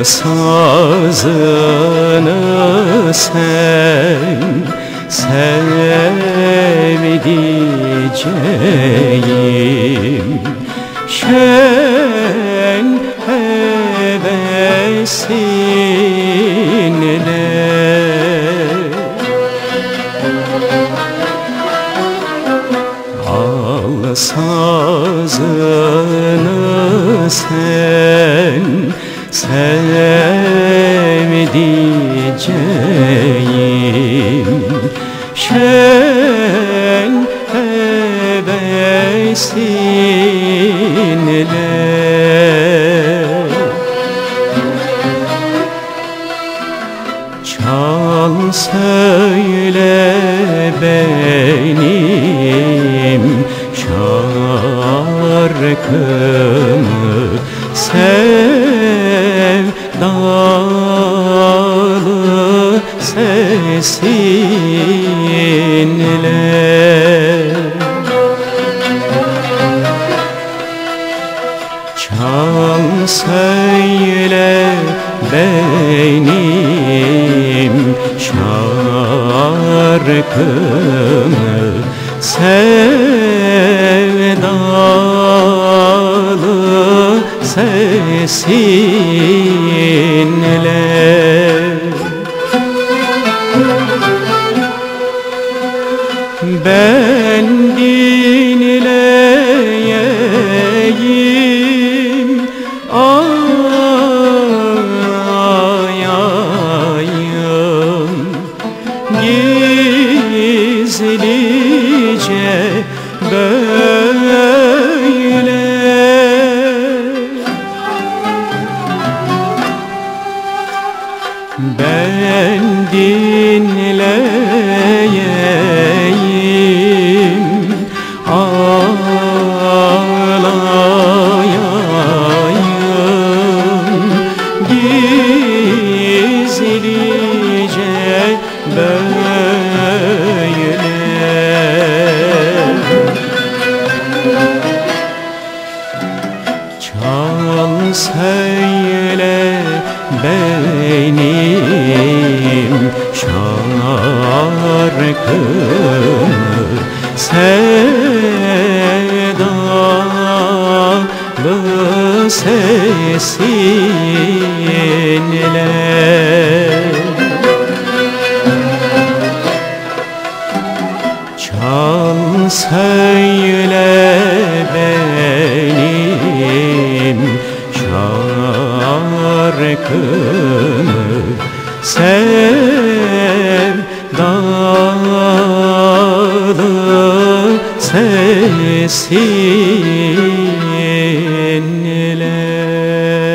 Sazını sevdiceğim, şen hevesinle al sazını sevdiceğim, şen hevesinle çal söyle benim şarkımı, sevdalı sesinle çal söyle benim şarkımı, sevdalı sesinle. Ben dinleyeyim ayayım, gizlice böyle ben dinleyeyim ağlayayım, gizlice böyle çal söyle benim şarkımı, sevdalı sesinle çal söyle benim şarkımı, sevdalı sesinle.